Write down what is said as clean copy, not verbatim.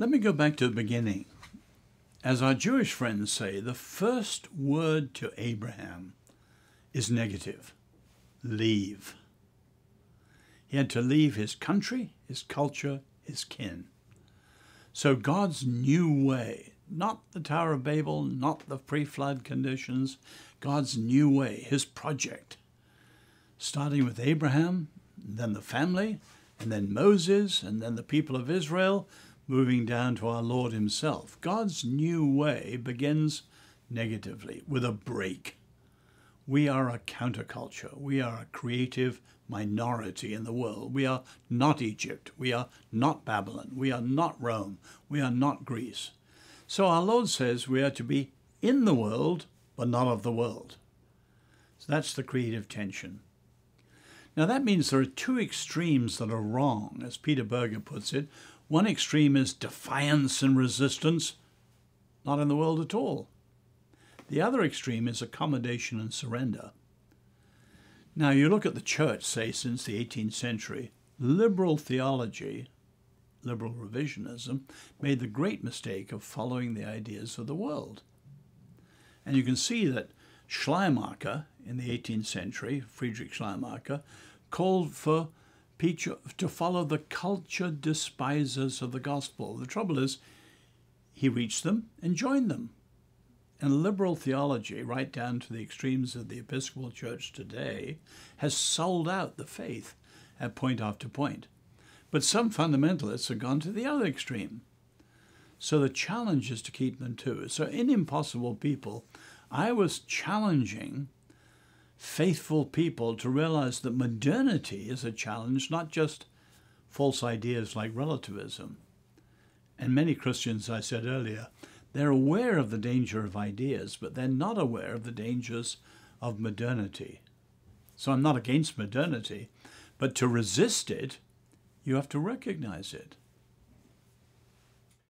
Let me go back to the beginning. As our Jewish friends say, the first word to Abraham is negative. Leave. He had to leave his country, his culture, his kin. So God's new way, not the Tower of Babel, not the pre-flood conditions, God's new way, his project, starting with Abraham, then the family, and then Moses, and then the people of Israel, moving down to our Lord himself. God's new way begins negatively, with a break. We are a counterculture. We are a creative minority in the world. We are not Egypt. We are not Babylon. We are not Rome. We are not Greece. So our Lord says we are to be in the world, but not of the world. So that's the creative tension. Now that means there are two extremes that are wrong, as Peter Berger puts it. One extreme is defiance and resistance, not in the world at all. The other extreme is accommodation and surrender. Now you look at the church, say, since the 18th century. Liberal theology, liberal revisionism, made the great mistake of following the ideas of the world. And you can see that Schleiermacher, in the 18th century, Friedrich Schleiermacher, called for people to follow the culture despisers of the gospel. The trouble is, he reached them and joined them. And liberal theology, right down to the extremes of the Episcopal Church today, has sold out the faith at point after point. But some fundamentalists have gone to the other extreme. So the challenge is to keep them too. So in Impossible People, I was challenging faithful people to realize that modernity is a challenge, not just false ideas like relativism. And many Christians, I said earlier, they're aware of the danger of ideas, but they're not aware of the dangers of modernity. So I'm not against modernity, but to resist it, you have to recognize it.